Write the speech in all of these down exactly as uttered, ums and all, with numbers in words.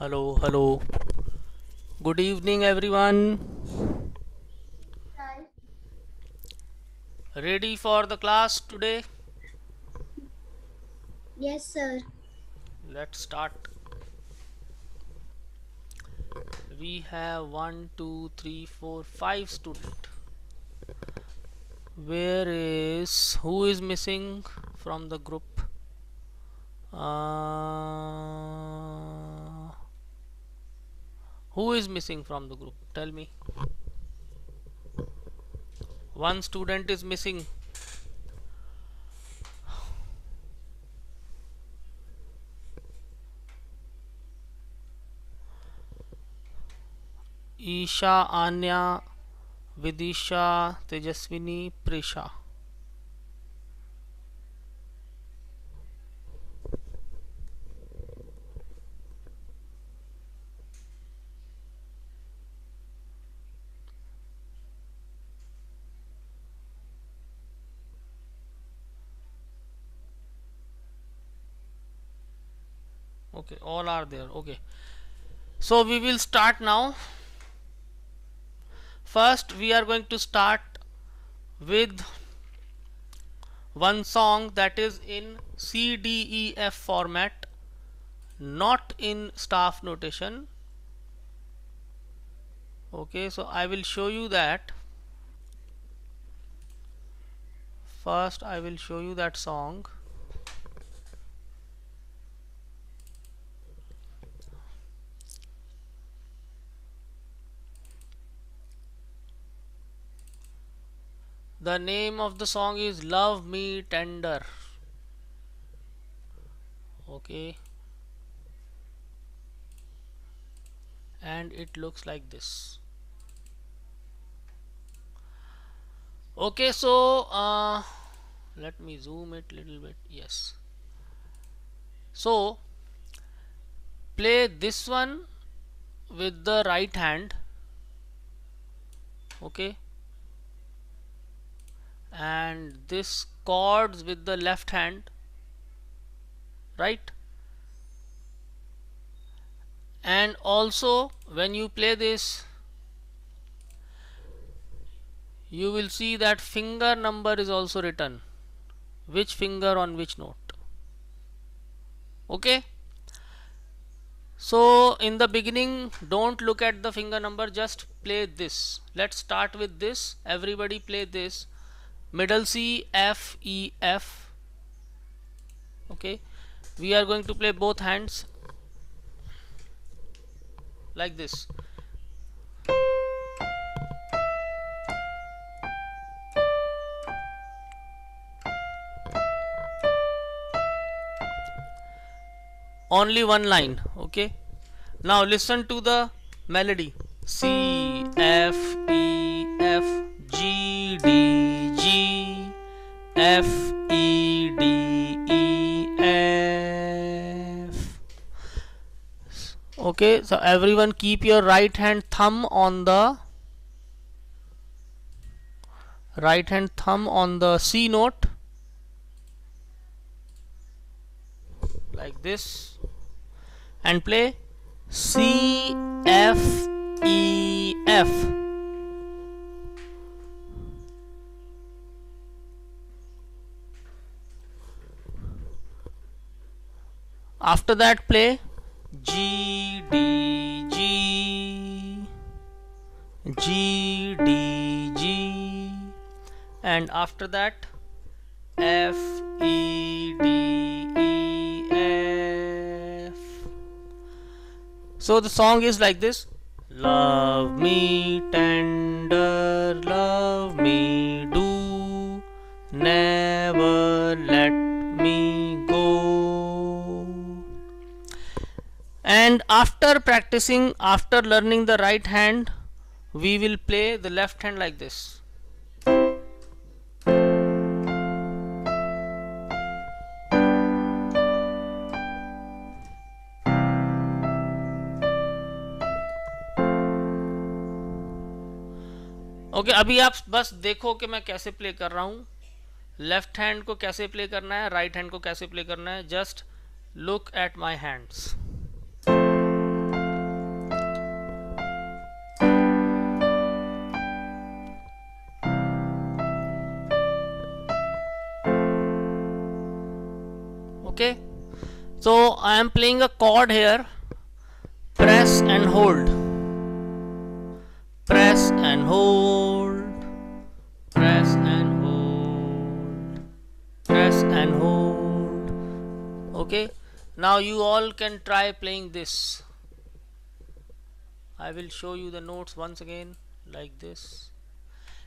Hello hello, good evening everyone. Ready for the class today? Yes sir. Let's start. We have one two three four five student. Where is who is missing from the group? Uh, who is missing from the group? Tell me. One student is missing. Isha, Anya, Vidisha, Tejaswini, Presha. Okay, all are there. Okay, so we will start now. First we are going to start with one song that is in C D E F format, not in staff notation. Okay, so I will show you that. First I will show you that song. The name of the song is Love Me Tender. Okay, and it looks like this. Okay, so uh, let me zoom it little bit. Yes, so play this one with the right hand. Okay, and this chords with the left hand, right? And also when you play this, you will see that finger number is also written, which finger on which note. Okay, so in the beginning, don't look at the finger number, just play this. Let's start with this. Everybody play this. Middle C, F, E, F. Okay, we are going to play both hands like this. Only one line. Okay, now listen to the melody. C, F, E, F, G, D, G, F, E, D, E, F. Okay, so everyone keep your right hand thumb on the right hand thumb on the C note like this and play C, F, E, F. After that play G, D, G, G, D, G, and after that F, E, D, E, F. So the song is like this. Love me tender, love me do, never let me go. And after practicing, after learning the right hand, we will play the left hand like this. Okay, अभी आप बस देखो कि मैं कैसे play कर रहा हूँ, लेफ्ट हैंड को कैसे प्ले करना है, राइट हैंड को कैसे प्ले करना है. Just look at my hands. okay. So I am playing a chord here. Press and hold. Press and hold. Press and hold. Press and hold. Okay. Now you all can try playing this. I will show you the notes once again like this.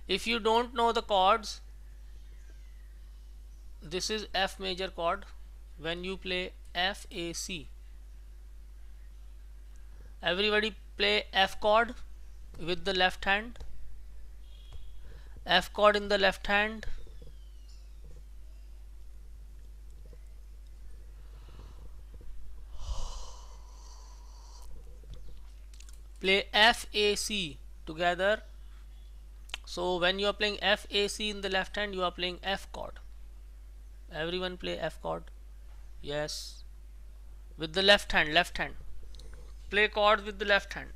If you don't know the chords, this is F major chord. When you play F A C, everybody play F chord with the left hand, F chord in the left hand, play F A C together. So when you are playing F A C in the left hand, you are playing F chord. Everyone play F chord. Yes, with the left hand, left hand. Play chords with the left hand.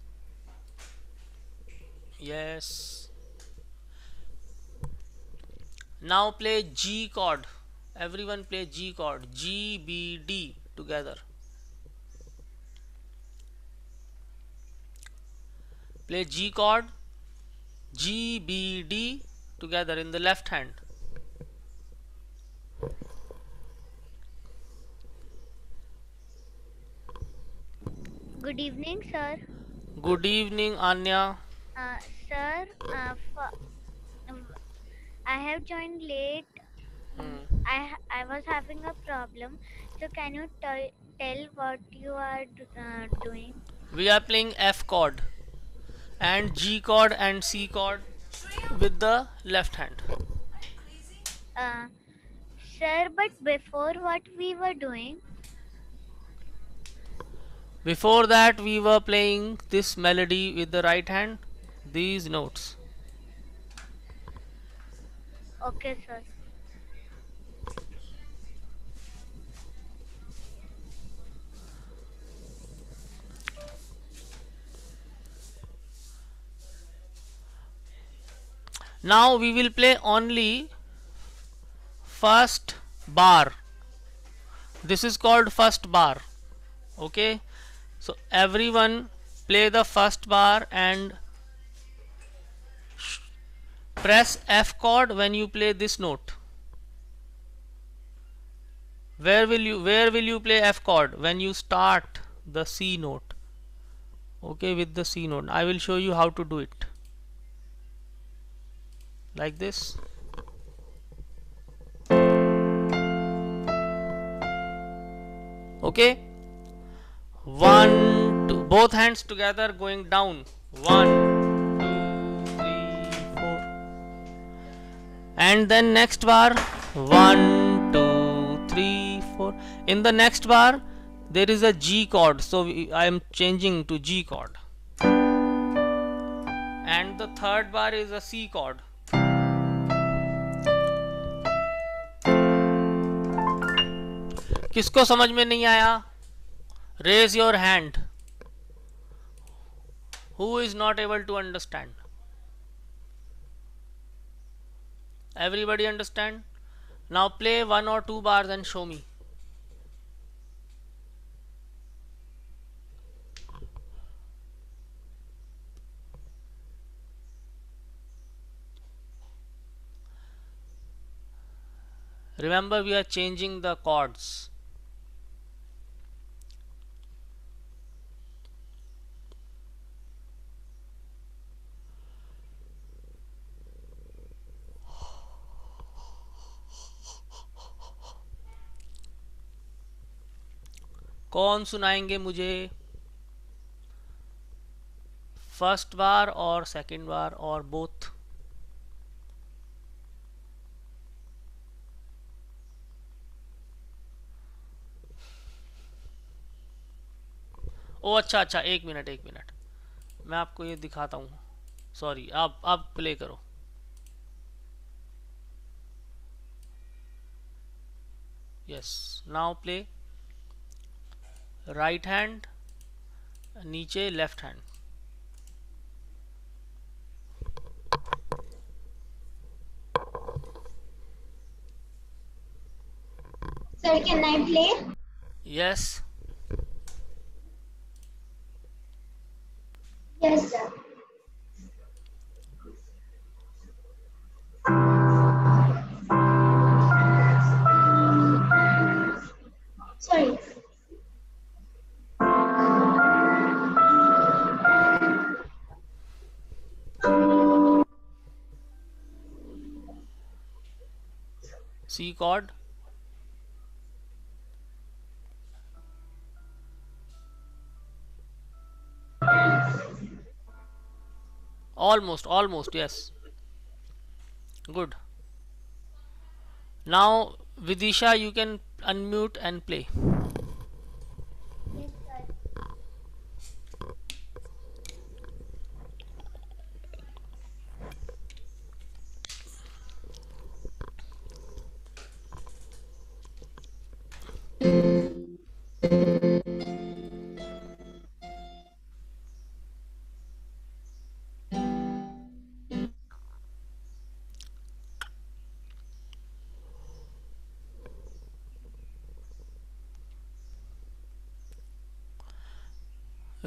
Yes. Now play G chord. Everyone play G chord. G B D together. Play G chord. G B D together in the left hand. Good evening, sir. Good evening, Anya. Uh, sir, uh, I have joined late. Hmm. I I was having a problem. So can you tell tell what you are uh, doing? We are playing F chord, and G chord and C chord with the left hand. Uh, sir, but before what we were doing? Before that we were playing this melody with the right hand, these notes. Okay, sir. Now we will play only first bar. This is called first bar. Okay. So everyone play the first bar and press F chord when you play this note. Where will you where will you play F chord? When you start the C note. Okay, with the C note. I will show you how to do it. Like this. Okay. One, two, both hands together going down. One, two, three, four. And then next bar. One, two, three, four. In the next bar, there is a G chord. So we, I am changing to G chord. And the third bar is a C chord. किसको समझ में नहीं आया? Raise your hand. Who is not able to understand? Everybody understand? Now play one or two bars and show me. Remember, we are changing the chords. कौन सुनाएंगे मुझे, first बार और second बार और बोथ? ओ अच्छा अच्छा, एक मिनट एक मिनट मैं आपको ये दिखाता हूँ. सॉरी, आप आप प्ले करो. Yes, now play right hand, नीचे left hand. Sir, can I play? Yes. Yes, sir. Sorry. C chord. Almost, almost, yes. Good. Now, Vidisha, you can unmute and play. Yes, sir.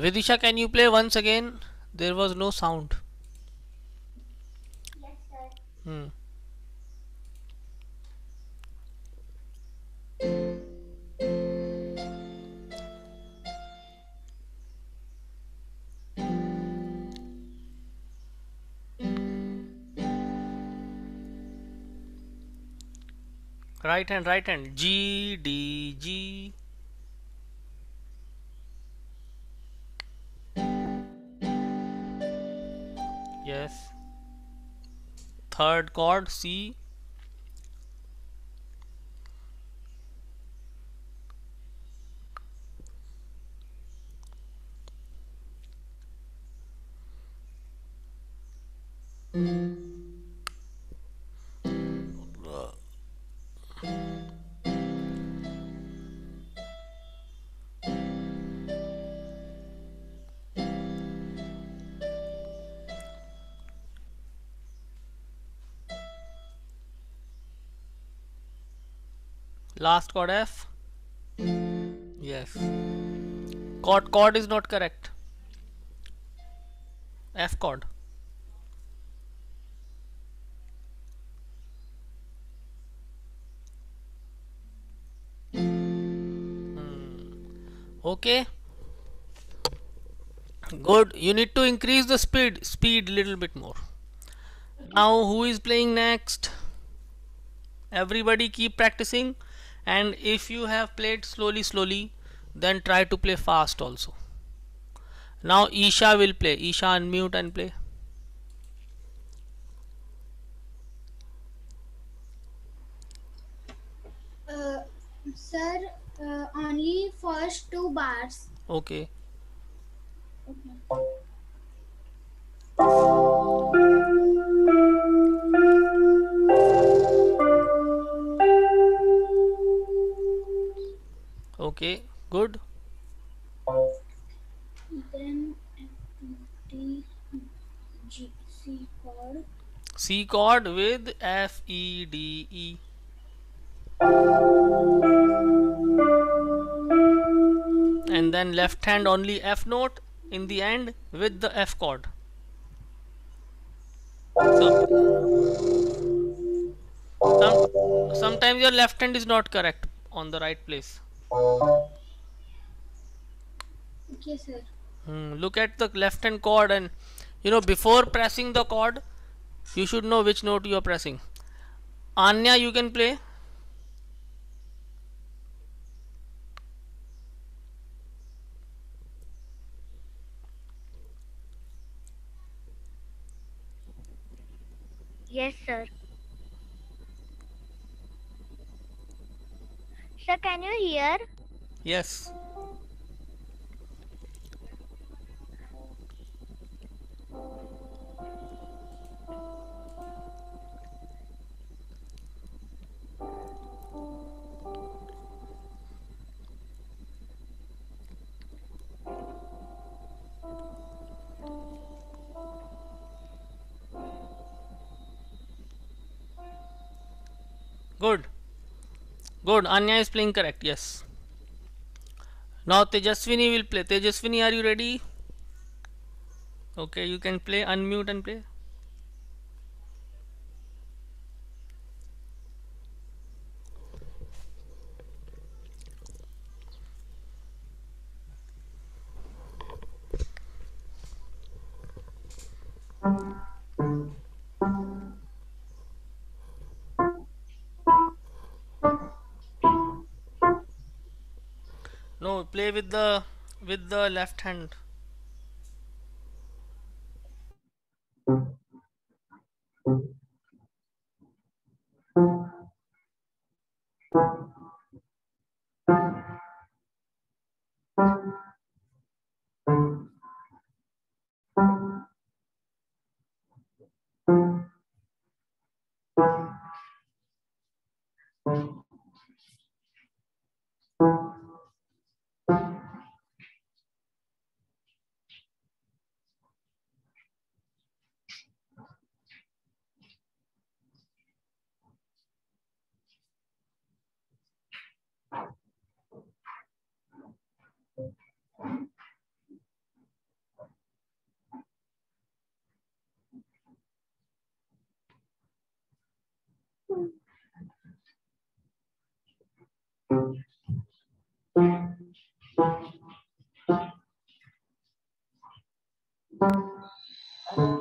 Vidisha, can you play once again? There was no sound. Yes, sir. Hmm. Right hand, right hand. G, D, G. Yes. Third chord, C. Last chord F. Yes. Chord chord is not correct. F chord. Hmm. Okay. Good. You need to increase the speed speed little bit more. Now who is playing next? Everybody keep practicing. And if you have played slowly, slowly, then try to play fast also. Now Isha will play. Isha, unmute and play. Uh, sir, uh, only first two bars. Okay. Okay. Okay, good. Then F, G, C chord. C chord with F, E, D, E. And then left hand only F note in the end with the F chord. So, some, sometimes your left hand is not correct on the right place. Okay, sir. Hmm, look at the left hand chord, and you know, before pressing the chord you should know which note you are pressing. Anya, you can play. Yes, sir. Sir, can you hear? Yes. Good. Good. Anya is playing correct. Yes. Now Tejaswini will play. Tejaswini, are you ready? Okay, you can play. Unmute and play. No, play with the with the left hand.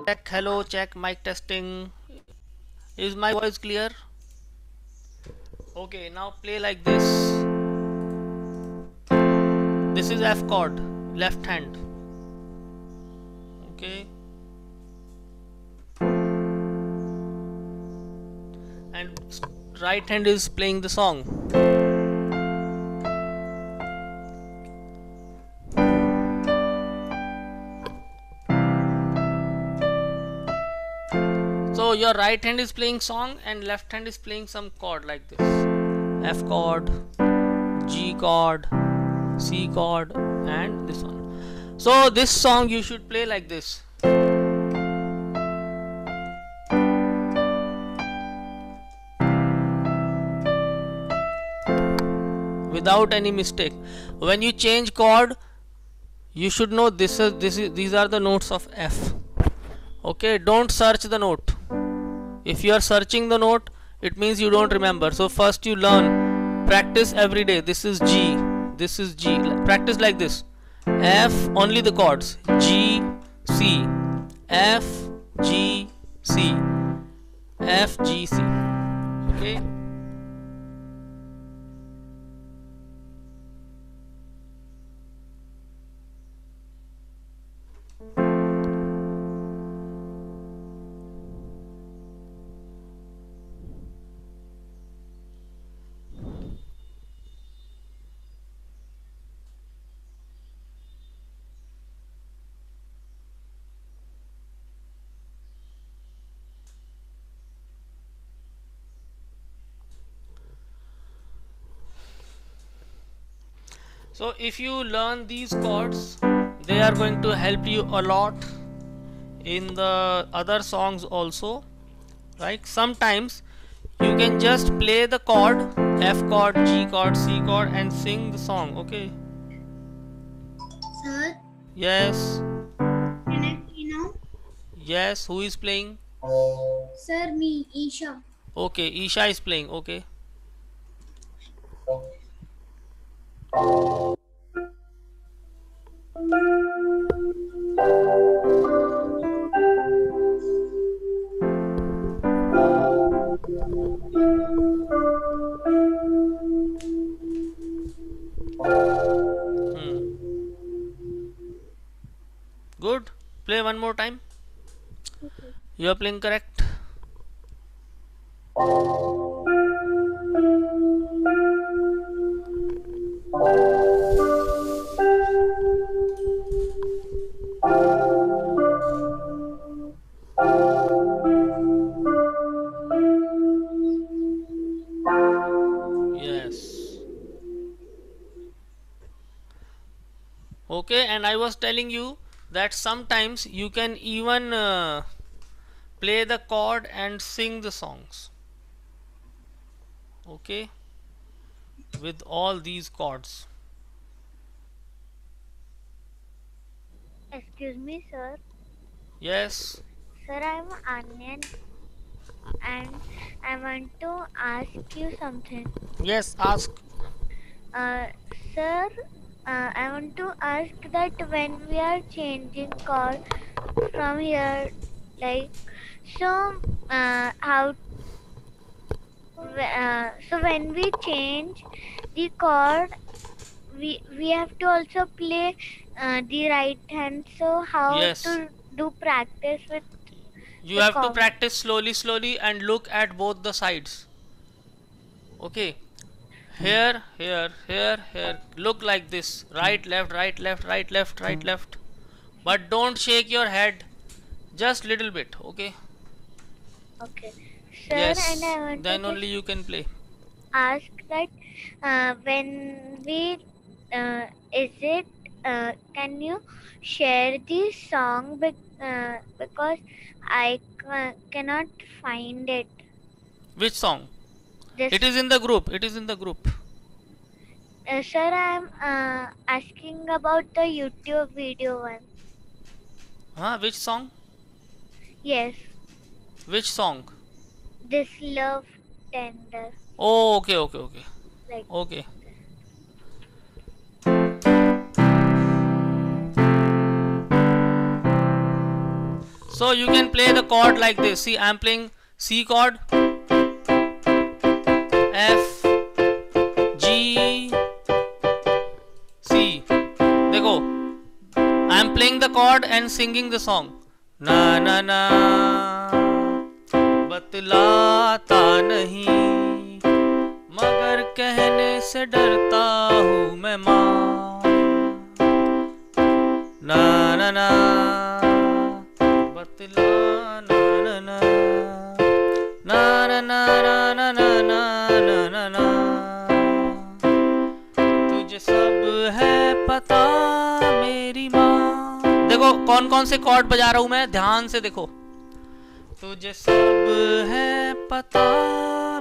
Check, hello, check, mic testing. Is my voice clear? Okay, now play like this. This is F chord, left hand. Okay. And right hand is playing the song. So your right hand is playing song and left hand is playing some chord like this. F chord, G chord, C chord and this one. So this song you should play like this. Without any mistake. When you change chord, you should know this is this is these are the notes of F. Okay, don't search the note. If you are searching the note, it means you don't remember. So first you learn, practice every day. This is G, this is G. Practice like this. F, only the chords. G, C, F, G, C, F, G, C. Okay. So if you learn these chords, they are going to help you a lot in the other songs also, right? Sometimes you can just play the chord, F chord, G chord, C chord and sing the song, okay? Sir? Yes? Can I play now? Yes, who is playing? Sir, me, Isha. Okay, Isha is playing, okay. Hmm. Good. Play one more time. Okay. You are playing correct. Okay, and I was telling you that sometimes you can even uh, play the chord and sing the songs. Okay. with all these chords. Excuse me, sir. Yes. Sir, I'm Anyan, and I want to ask you something. Yes, ask. Uh, sir, uh, I want to ask that when we are changing chord from here, like, so, uh, how? Uh, so when we change the chord, we we have to also play uh, the right hand. So how yes. to do practice with? You have chord. to practice slowly, slowly, and look at both the sides. Okay, here, here, here, here. Look like this: right, left, right, left, right, left, right, left. But don't shake your head. Just little bit. Okay. Okay. Sir, yes, and I want then to only you can play. Ask that uh, when we uh, is it uh, can you share the song be uh, because I cannot find it. Which song? This it is in the group. It is in the group. Uh, sir, I am uh, asking about the YouTube video one. Huh? Which song? Yes. Which song? This love tender. Oh, okay, okay, okay. Like okay. So you can play the chord like this. See, I'm playing C chord, F, G, C. देखो, I'm playing the chord and singing the song. Na na na. बतलाता नहीं मगर कहने से डरता हूँ मैं माँ, ना ना ना बतला ना ना ना ना ना ना ना ना ना ना ना तुझे सब है पता मेरी माँ। देखो कौन कौन से कॉर्ड बजा रहा हूँ मैं, ध्यान से देखो। तुझे सब है पता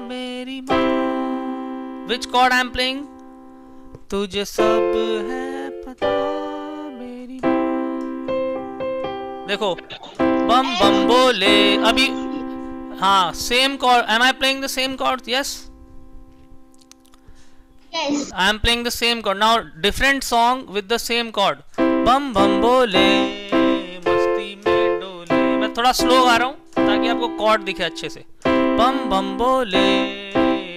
मेरी माँ। Which chord I'm playing? तुझे सब है पता मेरी माँ। देखो बम बम बोले अभी, हाँ same chord. Am I playing the same chord? Yes. Yes. I'm playing the same chord. Now different song with the same chord. बम बम बोले मस्ती में डोले। मैं थोड़ा स्लो गा रहा हूँ ताकि आपको कॉर्ड दिखे अच्छे से। बम बम बोले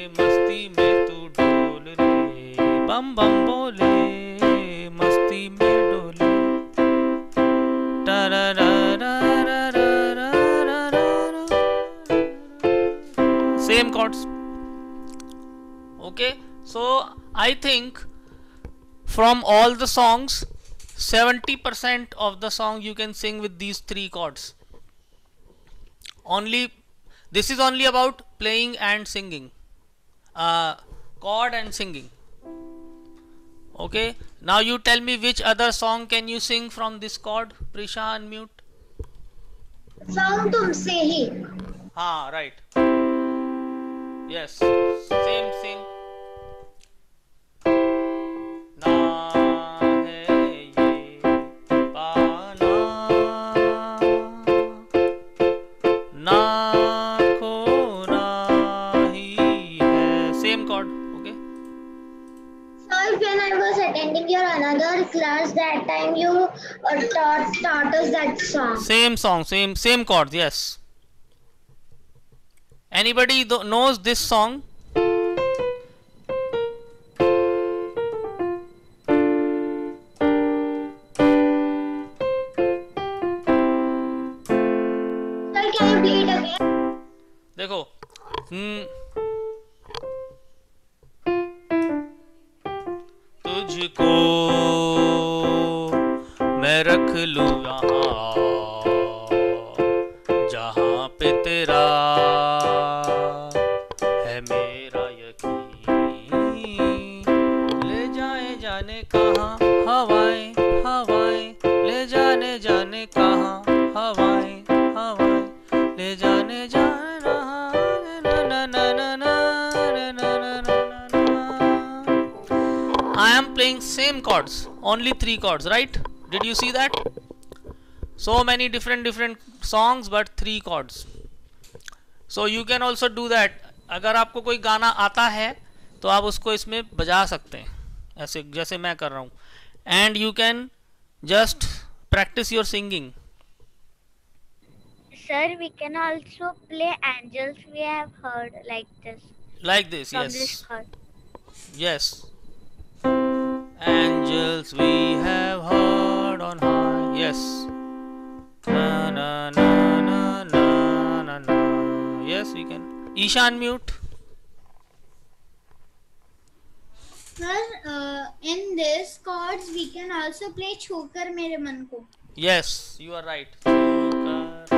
मस्ती में तू डोल रे, बम बम बोले मस्ती में डोले। Same chords. Okay, so I think from all the songs seventy percent of the song you can sing with these three chords. Only this is only about playing and singing, uh, chord and singing. Okay. Now you tell me which other song can you sing from this chord? Prisha, unmute. Song tumse hi. Ah, right. Yes. Same sing. Class that time you uh, taught, taught us that song. Same song, same same chord. Yes. Anybody th knows this song? Sir, can you play it again? देखो. Hmm. तुझको मैं रख लूँ यहाँ जहाँ पे तेरा है मेरा यकीन, ले जाए जाने कहाँ हवाएं हवाएं, ले जाने जाने कहाँ हवाएं हवाएं, ले जाने जाने ना ना ना ना ना ना ना ना ना ना using same chords, only three chords, right? Did you see that? So many different different songs but three chords. So you can also do that. अगर आपको कोई गाना आता है तो आप उसको इसमें बजा सकते हैं, ऐसे जैसे मैं कर रहा हूँ. And you can just practice your singing. Sir, we can also play angels. We have heard like this. Like this, yes. This chord. Yes. Angels we have heard on high. Yes. Na na na na na na na. Yes, we can. Ishan, mute. Sir, uh, in this chords we can also play Chukar Mere Man Ko. Yes, you are right. Chukar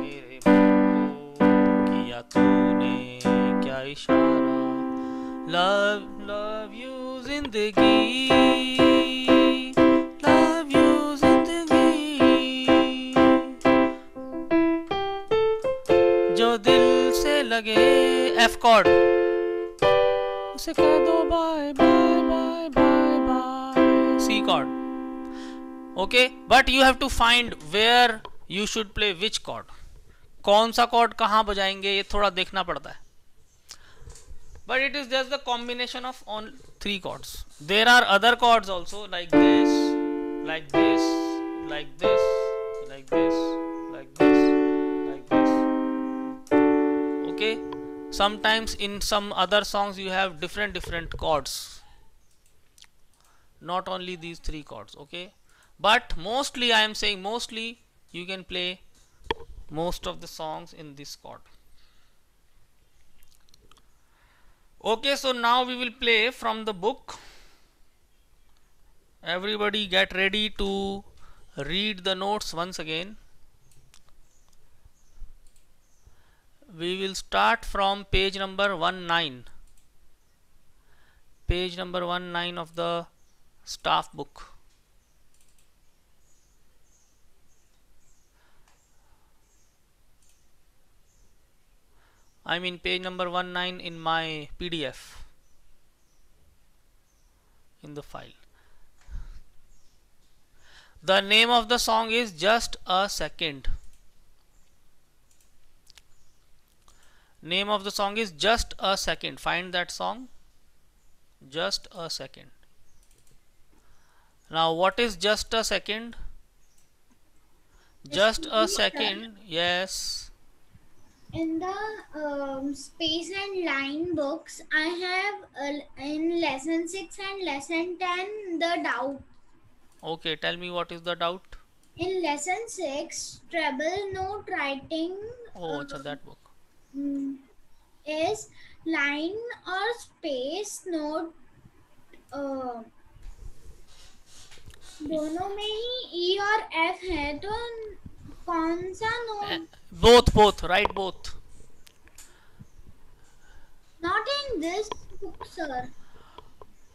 Mere Man Ko kiya tune kya ishara. Love, love you zindagi, love you zindagi, जो दिल से लगे. F chord. उसे कह दो bye bye bye bye bye. C chord. Okay, but you have to find where you should play which chord. कौन सा chord कहाँ बजाएंगे ये थोड़ा देखना पड़ता है. But it is just the combination of on three chords. There are other chords also, like this, like this, like this, like this, like this, like this. Okay. Sometimes in some other songs you have different different chords. Not only these three chords. Okay. But mostly I am saying mostly you can play most of the songs in this chord. Okay, so now we will play from the book. Everybody get ready to read the notes once again. We will start from page number nineteen. Page number nineteen of the staff book. I mean page number nineteen in my P D F, in the file. The name of the song is Just a Second. Name of the song is Just a Second. Find that song. Just a Second. Now what is just a second? Just a second, yes. In the um, space and line books, I have uh, in lesson six and lesson ten the doubt. Okay, tell me what is the doubt? In lesson six, treble note writing. Oh, it's uh, that book. Is line or space note? Uh, दोनों में ही E और F है तो कौन सा note? Both, both, right, both. Not in this book, sir.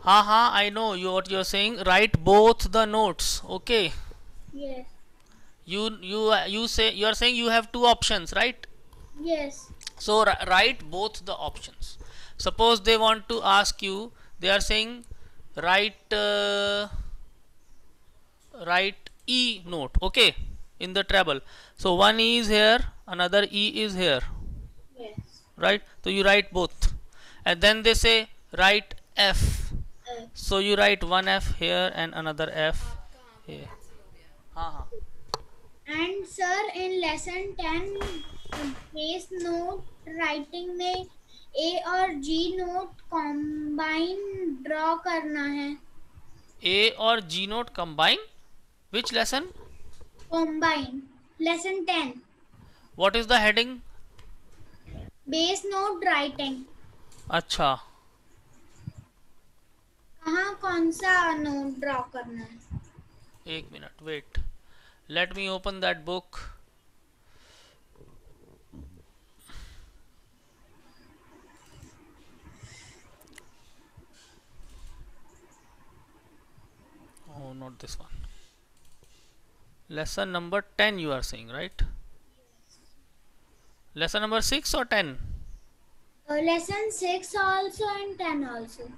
Ha ha, I know you what you're saying. Write both the notes, okay? Yes. You you you say you are saying you have two options, right? Yes. So write both the options. Suppose they want to ask you, they are saying write uh, write E note, okay? In the treble, so one E is here, another E is here. Yes. Right. So you write both, and then they say write F. F. So you write one F here and another F here. Uh-huh. And sir, in lesson ten, place note writing में A और G note combine draw करना है. A और G note combine. Which lesson? Combine. Lesson ten. What is the heading? Bass note writing. अच्छा, कहाँ कौन सा note draw करना है? एक minute wait, let me open that book. Oh, not this one. Lesson number ten you are saying, right? Yes. Lesson number six or ten? Uh, lesson six also and ten also.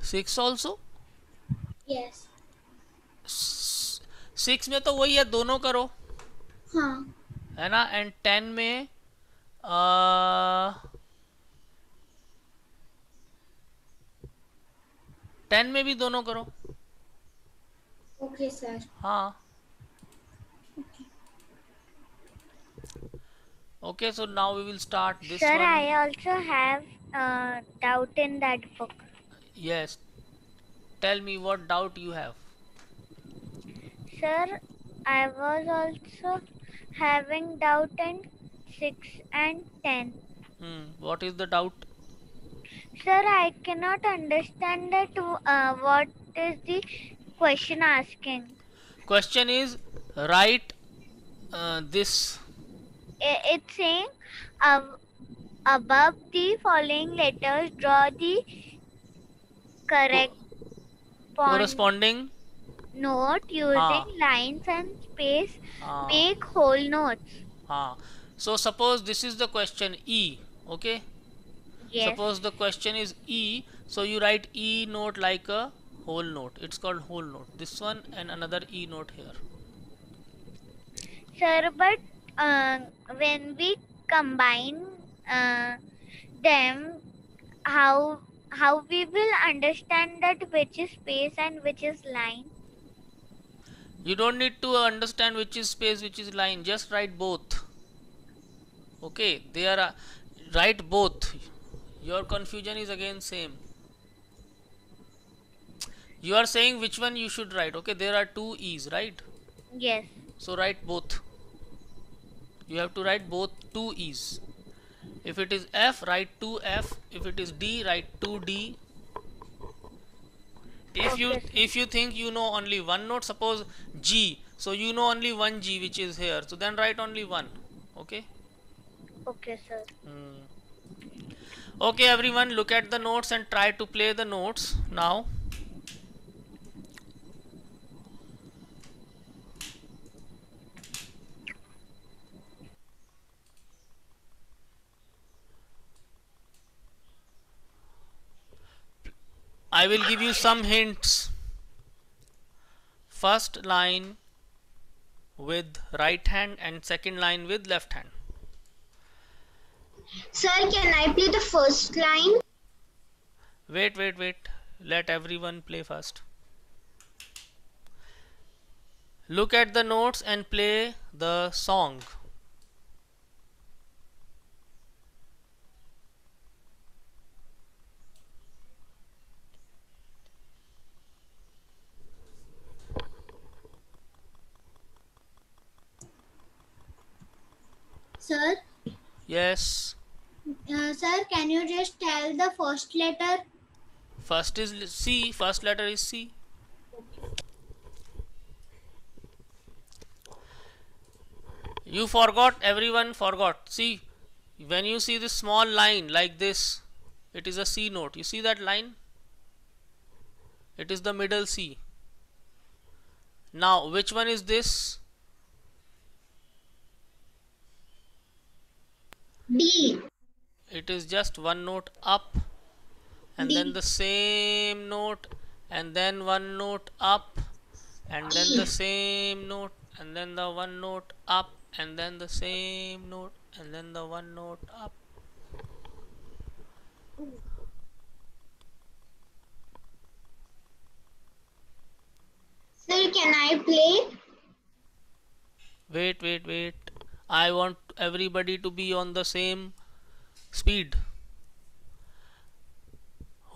six also? yes. Six में तो वही है, दोनों करो हाँ. है ना. And ten में आ, टेन में भी दोनों करो. ओके okay, सर हाँ. Okay, so now we will start this Sir, one. Sir, I also have uh, doubt in that book. Yes. Tell me what doubt you have. Sir, I was also having doubt in six and ten. Hmm. What is the doubt? Sir, I cannot understand that uh, what is the question asking. Question is, write uh, this. It's saying ab above the following letters draw the correct corresponding note using ah. lines and space. ah. Make whole notes. ah. So suppose this is the question E. Okay. Yes. Suppose the question is E, so you write E note like a whole note. It's called whole note, this one, and another E note here. Sir, but Uh, when we combine uh, them, how how we will understand that which is space and which is line? You don't need to understand which is space, which is line. Just write both. Okay, they are uh, write both. Your confusion is again same. You are saying which one you should write. Okay, there are two E's, right? Yes. So write both. You have to write both two E's. If it is F, write two F. If it is D, write two D. If okay. you if you think you know only one note, suppose G, so you know only one G which is here. So then write only one. Okay. Okay, sir. Hmm. Okay, everyone, look at the notes and try to play the notes now. I will give you some hints. First line with right hand and second line with left hand. Sir, can I play the first line? Wait, wait, wait. Let everyone play first. Look at the notes and play the song. Sir? Yes. Uh, sir, can you just tell the first letter? First is C. First letter is C. Okay. You forgot, everyone forgot. See, when you see this small line like this, it is a C note. You see that line? It is the middle C. Now, which one is this? D. It is just one note up and D. then the same note and then one note up and D. then the same note and then the one note up and then the same note and then the one note up. Sir, can I play? Wait, wait, wait. I want everybody to be on the same speed.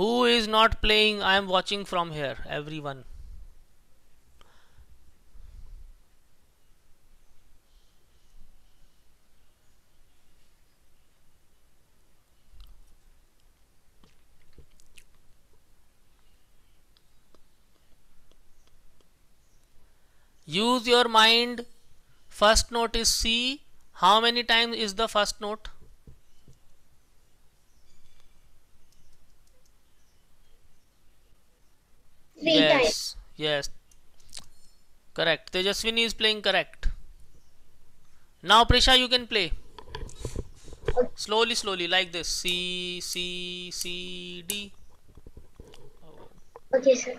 Who is not playing? I am watching from here, everyone. Use your mind. First note is C. How many times is the first note? Three yes. times. Yes. Correct. Tejaswini is playing correct. Now Prisha, you can play. Slowly, slowly, like this. C, C, C, D. Okay, sir.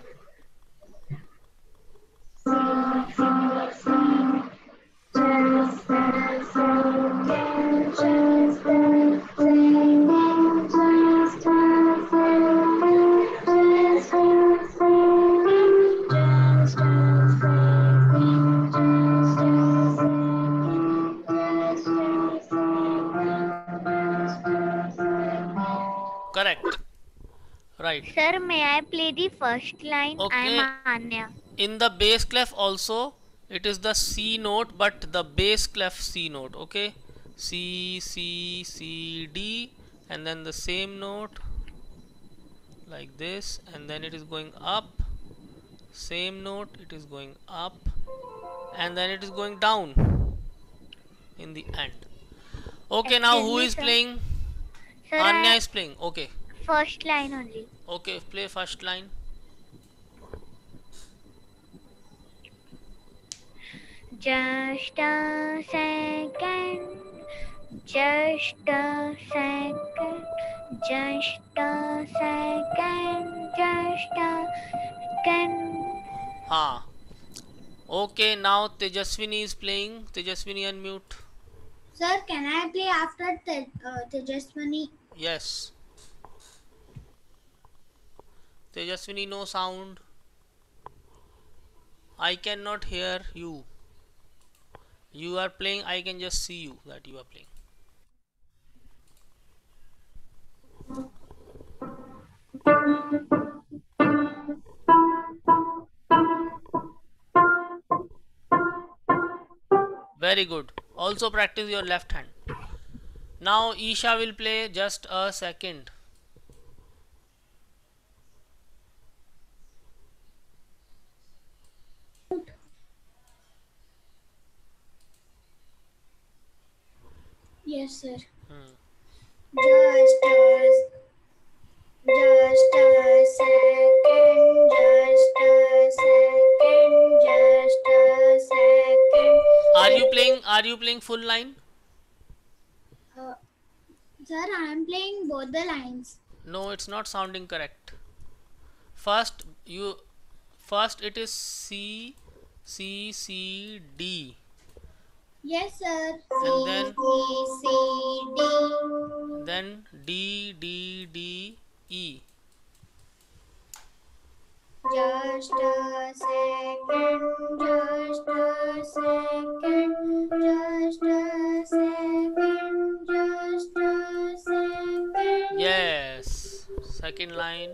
Correct. Right. Sir, may I play the first line? Okay. I'm Anya. In the bass clef also, it is the C note, but the bass clef C note. Okay. C, C, C, D, and then the same note like this, and then it is going up. Same note, it is going up, and then it is going down in the end. Okay. Excuse now who me, is sir. Playing? Sir, Anya I... is playing. Okay. First line only. Okay, play first line. Just a second, just a second, just a second, just a second. हाँ. Okay, now Tejaswini is playing. Tejaswini, unmute. Sir, can I play after Te uh, Tejaswini? Yes. Tejaswini, no sound. I cannot hear you. You are playing, I can just see you that you are playing. Very good. Also practice your left hand. Now Isha will play Just a Second. Yes, sir. Hmm. Just a, just a second, just a second, just a second. Are you playing? Are you playing full line? Uh, sir, I am playing both the lines. No, it's not sounding correct. First, you, first it is C, C, C, D. Yes, sir. And then C, C, D. Then D, D, D, E. Just a second, just a second, just a second, just a second. Yes. Second line.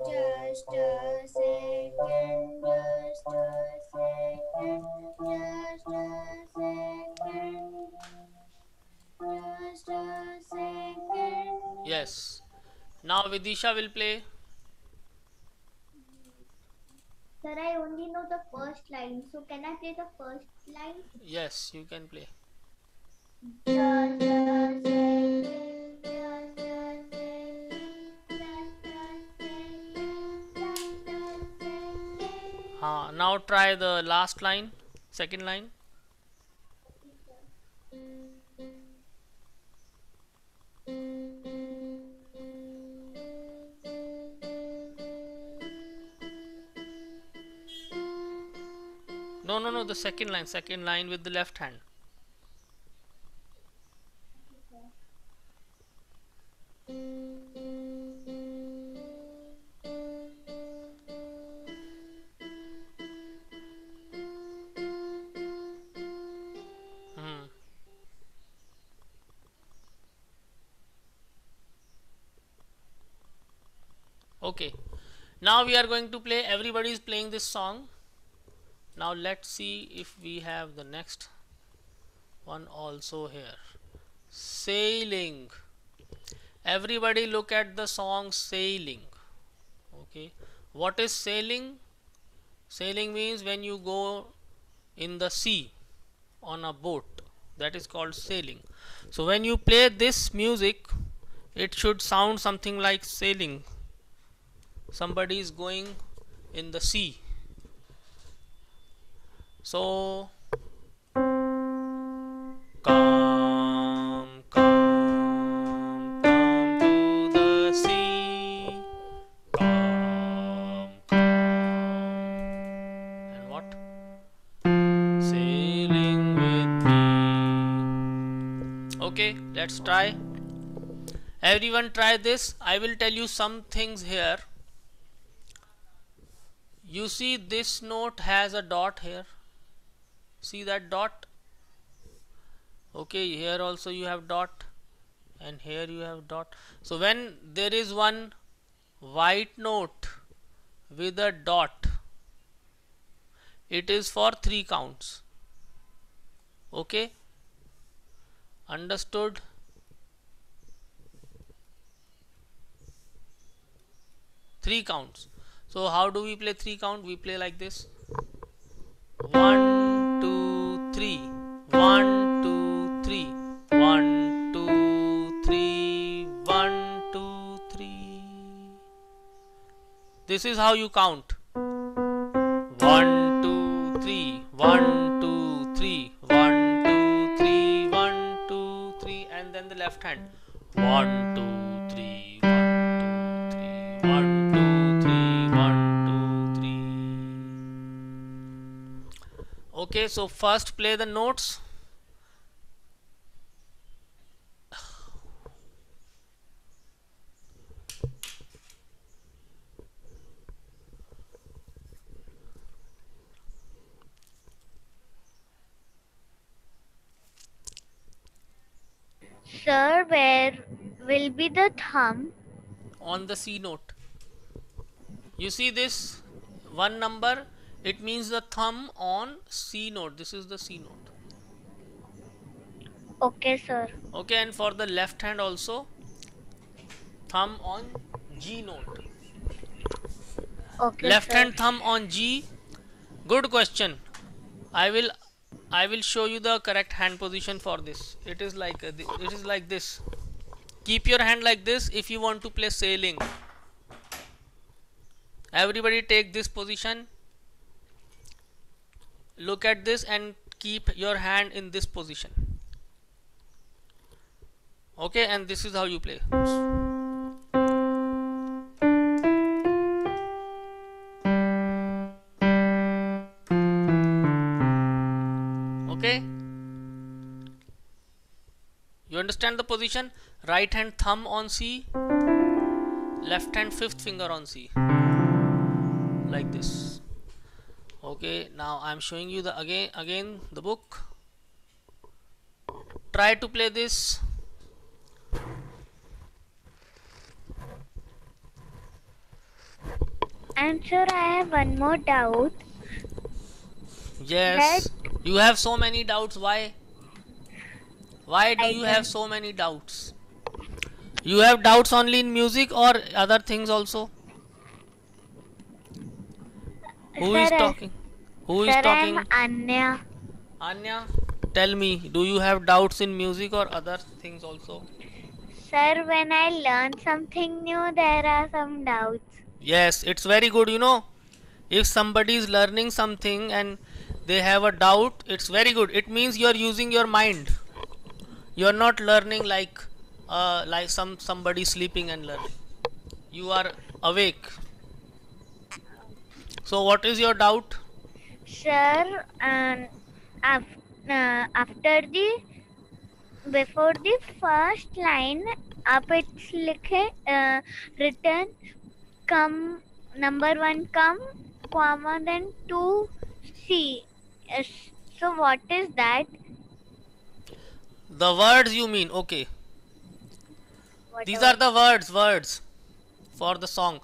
Just a second, just a second, just a second, just a second. Yes. Now Vidisha will play. Sir, I only know the first line, so can I play the first line? Yes, you can play. Just a second, just a second. Uh, now try the last line, second line. No, no, no, the second line, second line with the left hand. Okay, now we are going to play. Everybody is playing this song. Now let's see if we have the next one also here. Sailing. Everybody look at the song Sailing. Okay, what is sailing? Sailing means when you go in the sea on a boat. That is called sailing. So when you play this music, it should sound something like sailing. Somebody is going in the sea. So come, come, come to the sea. Come, come. And what? Let's try. Everyone try this. I will tell you some things here. You see this note has a dot here. See that dot? Okay, here also you have dot and here you have dot. So when there is one white note with a dot, it is for three counts. Okay? Understood? Three counts. So how do we play three count? We play like this. One, two, three. One, two, three. One, two, three. One, two, three. This is how you count. One, two, three. One, two, three. One, two, three. One, two, three. And then the left hand. One, two, three. One, two, three. One. Okay, so first play the notes. Sir, where will be the thumb? On the C note. You see this one number? It means the thumb on C note. This is the C note. Okay, sir. Okay, and for the left hand also, thumb on G note. Okay. Left sir. hand thumb on G. Good question. I will, I will show you the correct hand position for this. It is like, it is like this. Keep your hand like this if you want to play sailing. Everybody take this position. Look at this and keep your hand in this position. Okay, and this is how you play. Okay. You understand the position? Right hand thumb on C, left hand fifth finger on C. Like this. Okay, now I'm showing you the again again the book. Try to play this. And sure, I have one more doubt. Yes, that you have so many doubts. Why? Why do I you have so many doubts? You have doubts only in music or other things also? Who sir, is talking? Who sir, is talking? I'm Anya. Anya, tell me, do you have doubts in music or other things also? Sir, when I learn something new, there are some doubts. Yes, it's very good, you know. If somebody is learning something and they have a doubt, it's very good. It means you're using your mind. You're not learning like uh, like some somebody sleeping and learning. You are awake. So what is your doubt? Sir, um, af uh, after the, before the first line, up it's likhe, uh, written, come, number one, come, comma, then two, C. Uh, so what is that? The words you mean, okay. What These are, are the words, words for the song.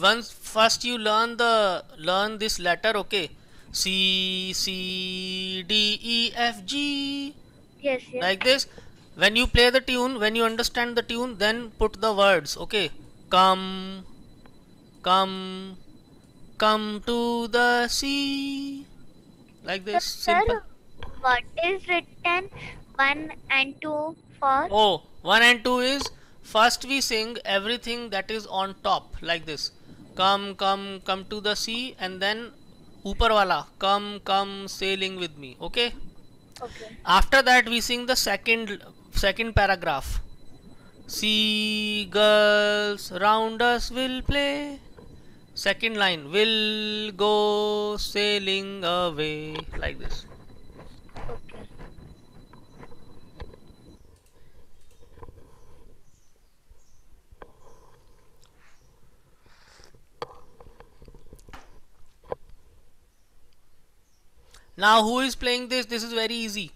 Once first you learn the learn this letter, okay? C C D E F G. Yes, yes. Like this. When you play the tune, when you understand the tune, then put the words, okay? Come, come, come to the sea. Like this. So, simple. Sir, what is written one and two for? Oh, one and two is first we sing everything that is on top like this. Come, come, come to the sea, and then upar wala, come, come sailing with me. Okay? Okay. After that we sing the second second paragraph. Sea girls round us will play. Second line, will go sailing away, like this. Okay. Now who is playing this? This is very easy.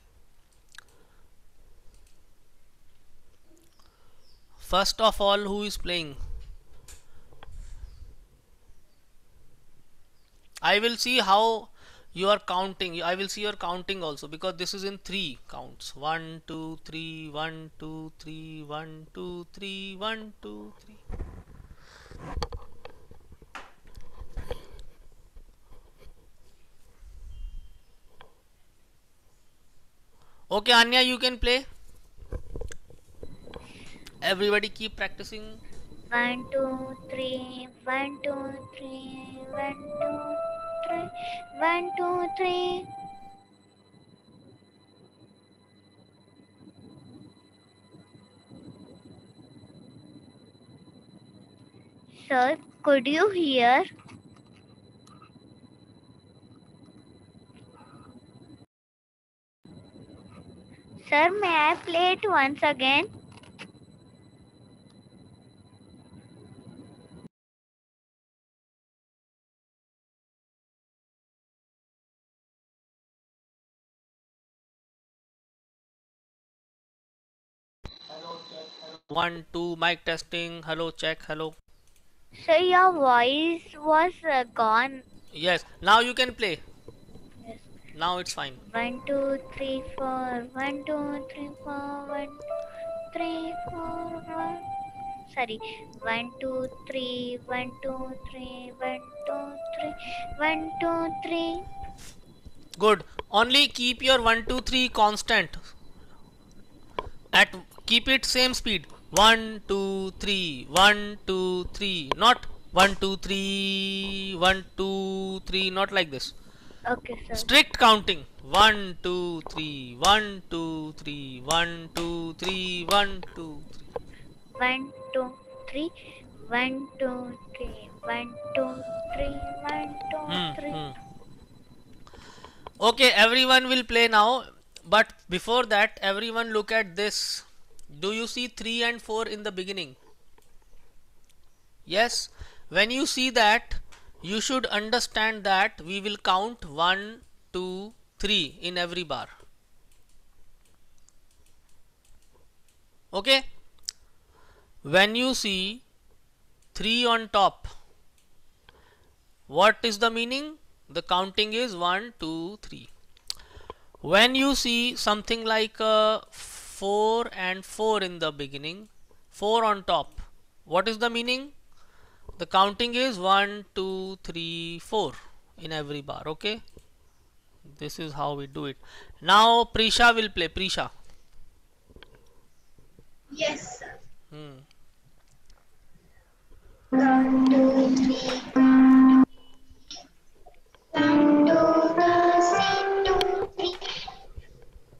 First of all, who is playing? I will see how you are counting. I will see your counting also, because this is in three counts. One, two, three, one, two, three, one, two, three, one, two, three. Okay, Anya, you can play. Everybody keep practicing. One, two, three, one, two, three, one, two, three, one, two, three. Sir, could you hear? Sir, may I play it once again? One, two, mic testing. Hello, check. Hello. So your voice was uh, gone. Yes. Now you can play. Yes. Now it's fine. One, two, three, four. One, two, three, four. One, two, three, four. One. Sorry. One, two, three. One, two, three. One, two, three. One, two, three. Good. Only keep your one, two, three constant. At keep it same speed. One, two, three, one, two, three. Not one, two, three, one, two, three. Not like this. Okay, sir. Strict counting. One, two, three, one, two, three, one, two, three, one, two, three. One, two, three, one, two, three, one, two, three, one, two, hmm, three. Hmm. Okay, everyone will play now. But before that, everyone look at this. Do you see three and four in the beginning? Yes. When you see that, you should understand that we will count one, two, three in every bar. Okay. When you see three on top, what is the meaning? The counting is one, two, three. When you see something like uh, four and four in the beginning, four on top, what is the meaning? The counting is one, two, three, four in every bar. Okay, this is how we do it. Now Prisha will play. Prisha. Yes, sir. Hmm. One, two, three, one, two, three.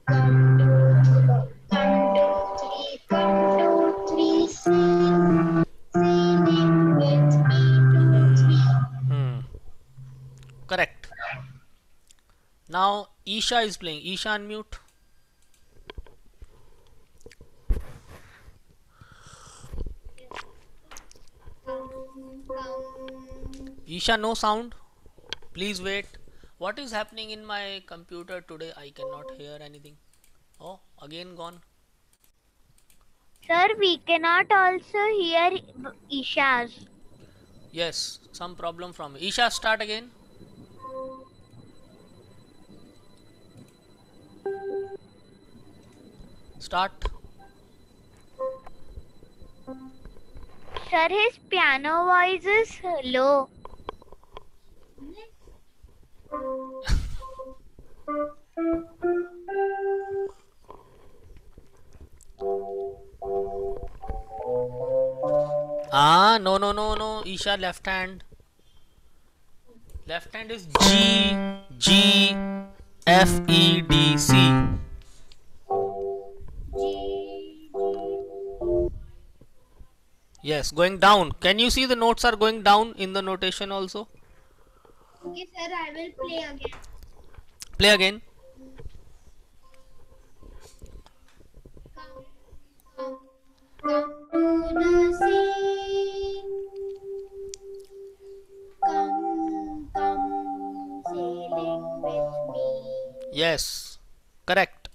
One, two, three, one, two, three, one, two, three, sailing, sailing with me to three. Hmm. Correct. Now Isha is playing. Isha, unmute. Isha, no sound. Please wait. What is happening in my computer today? I cannot hear anything. Oh, again gone. Sir, we cannot also hear Isha's. Yes, some problem from Isha. Start again. Start. Sir, his piano voice is low. Ah, no, no, no, no. Isha, left hand. Left hand is G, G, F, E, D, C. Yes, going down. Can you see the notes are going down in the notation also? Okay, sir, I will play again. Play again. Come to sea. Come, come, sailing with me. Yes correct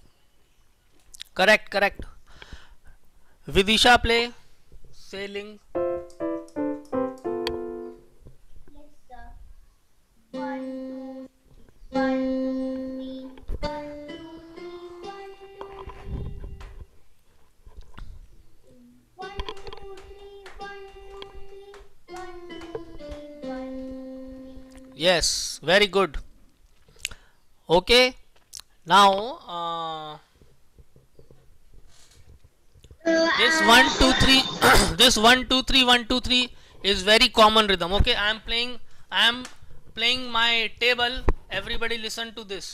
correct correct Vidisha play sailing yes very good okay now uh, this one two three this one two three one two three is very common rhythm okay i am playing i am playing my table everybody listen to this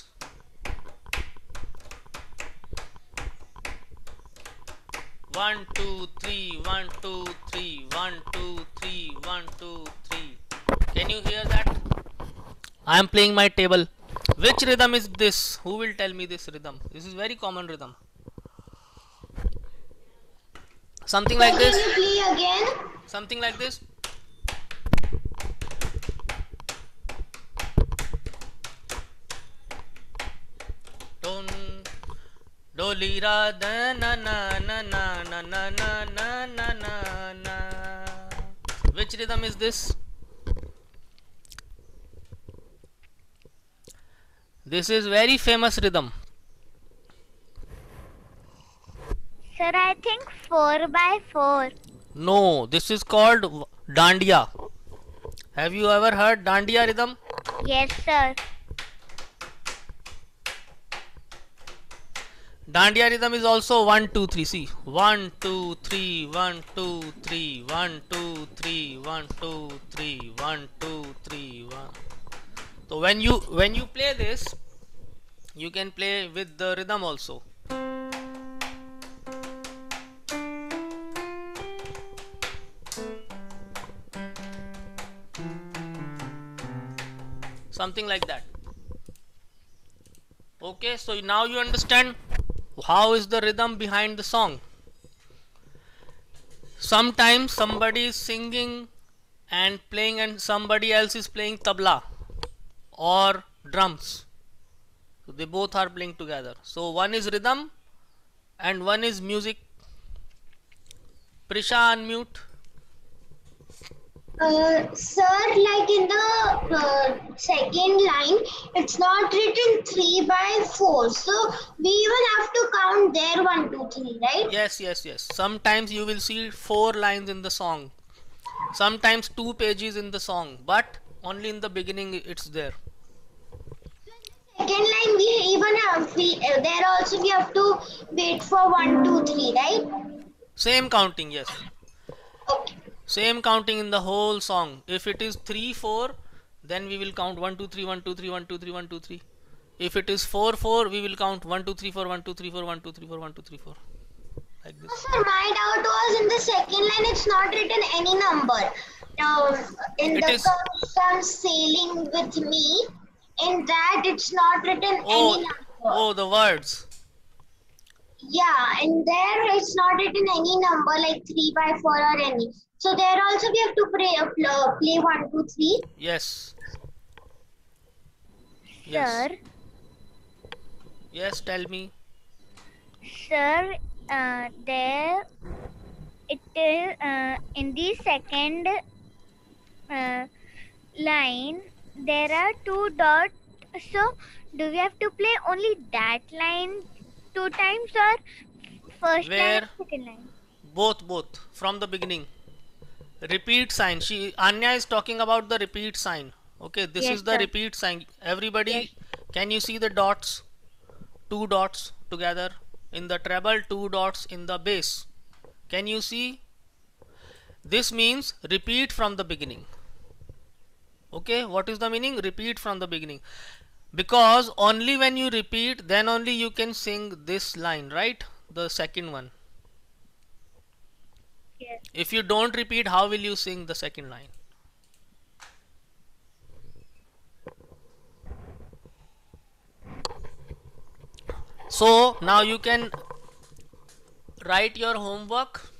one two three one two three one two three one two three one two three can you hear that I am playing my table. Which rhythm is this? Who will tell me this rhythm? This is very common rhythm. Something like this. Can you play again? Something like this. Don, do li ra da na na na na na na na na na. Which rhythm is this? This is very famous rhythm. Sir, I think four by four. No, this is called dandiya. Have you ever heard dandiya rhythm? Yes, sir. Dandiya rhythm is also one two three. See, one two three, one two three, one two three, one two three, one two three, one. So when you when you play this, you can play with the rhythm also. Something like that. Okay, so now you understand how is the rhythm behind the song. Sometimes somebody is singing and playing, and somebody else is playing tabla. Or drums, so they both are playing together. So one is rhythm, and one is music. Prisha, unmute. Uh, sir, like in the uh, second line, it's not written three by four, so we even have to count there one, two, three, right? Yes, yes, yes. Sometimes you will see four lines in the song, sometimes two pages in the song, but only in the beginning it's there. Second line, we even have we, uh, there also we have to wait for one, two, three, right? Same counting, yes. Okay. Same counting in the whole song. If it is three, four, then we will count one, two, three, one, two, three, one, two, three, one, two, three. If it is four, four, we will count one, two, three, four, one, two, three, four, one, two, three, four, one, two, three, four. Like this. Oh, sir, my doubt was in the second line, it's not written any number. Um, in it the song "Sailing with Me," in that it's not written oh, any number. Oh, the words. Yeah, and there it's not written any number like three by four or any. So there also we have to play uh, play one two three. Yes. Yes. Sir. Yes, tell me. Sir, uh, there it is uh, in the second. Uh, line there are two dots, so do we have to play only that line two times or first Where line second line? Both, both from the beginning. Repeat sign. She Anya is talking about the repeat sign. Okay, this yes, is the sir. repeat sign. Everybody, yes. Can you see the dots? Two dots together in the treble, two dots in the bass. Can you see? This means repeat from the beginning. Okay, what is the meaning? Repeat from the beginning, because only when you repeat, then only you can sing this line, right? The second one. Yes. If you don't repeat, how will you sing the second line? So now you can write your homework.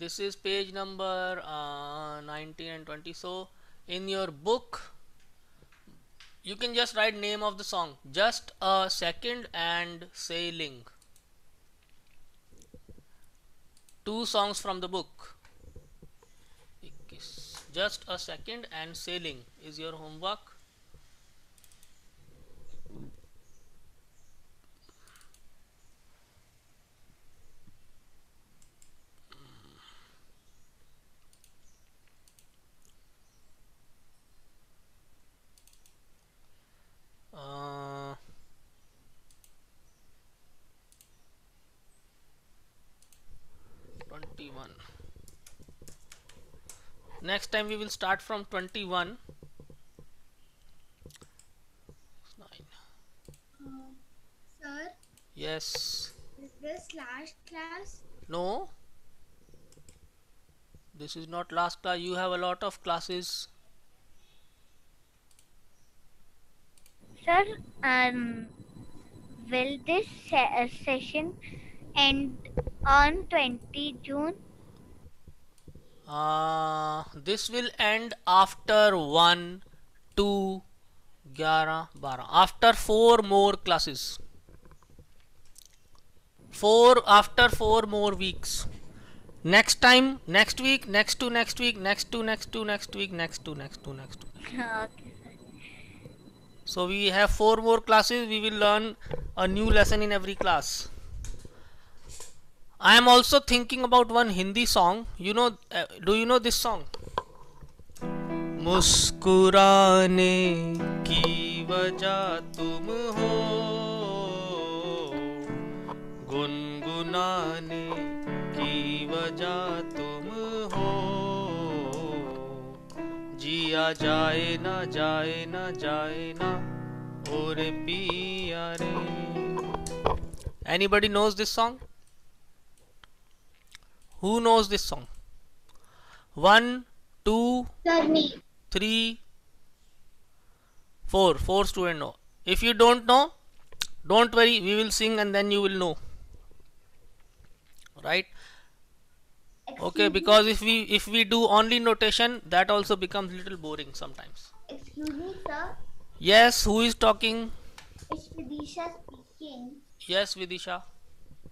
This is page number uh, nineteen and twenty. So in your book you can just write name of the song, Just a Second and Sailing. Two songs from the book. Just a Second and Sailing is your homework. twenty-one. Next time we will start from twenty-one. Uh, sir? Yes. Is this last class? No. This is not last class. You have a lot of classes. Sir, um, will this se session end on twentieth of June? Uh, this will end after one, two, eleven, twelve, after four more classes. Four after four more weeks. Next time, next week, next to next week, next to next to next week, next to next to next to. Okay. So we have four more classes. We will learn a new lesson in every class. I am also thinking about one Hindi song. You know, uh, do you know this song? Muskurane ki wajah tum ho, gungunane ki wajah tum ho, jiya jaye na jaye na jaye na aur piya re. Anybody knows this song? Who knows this song? One, two, three, four. Four students know. If you don't know, don't worry. We will sing and then you will know. Right? Excuse okay. Because me. if we if we do only notation, that also becomes little boring sometimes. Excuse me, sir. Yes. Who is talking? It's Vidisha speaking. Yes, Vidisha.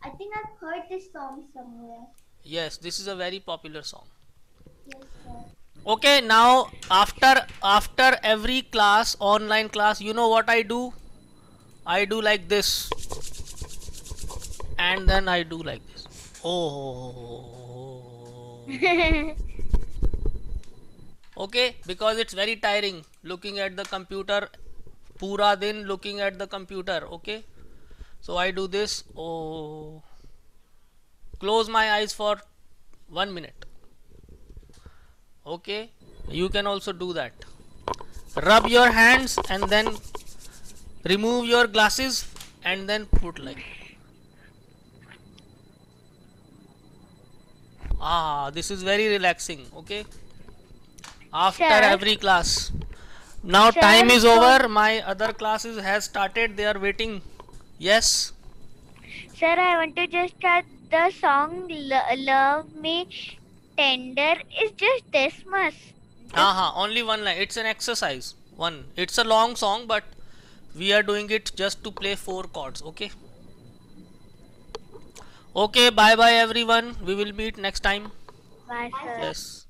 I think I've heard this song somewhere. Yes, this is a very popular song. Yes, sir. Okay, now after after every class, online class, you know what I do? I do like this, and then I do like this. Oh. Okay, because it's very tiring looking at the computer, pura din looking at the computer. Okay, so I do this. Oh. Close my eyes for one minute. Okay, you can also do that. Rub your hands and then remove your glasses and then put like. Ah, this is very relaxing. Okay. After sure. every class. Now sure. time is over. My other classes has started. They are waiting. Yes. Sir, I want to just start. The song Love Me Tender is just this much. Aha, only one line. It's an exercise. One. It's a long song, but we are doing it just to play four chords. Okay. Okay. Bye, bye, everyone. We will meet next time. Bye, sir. Yes.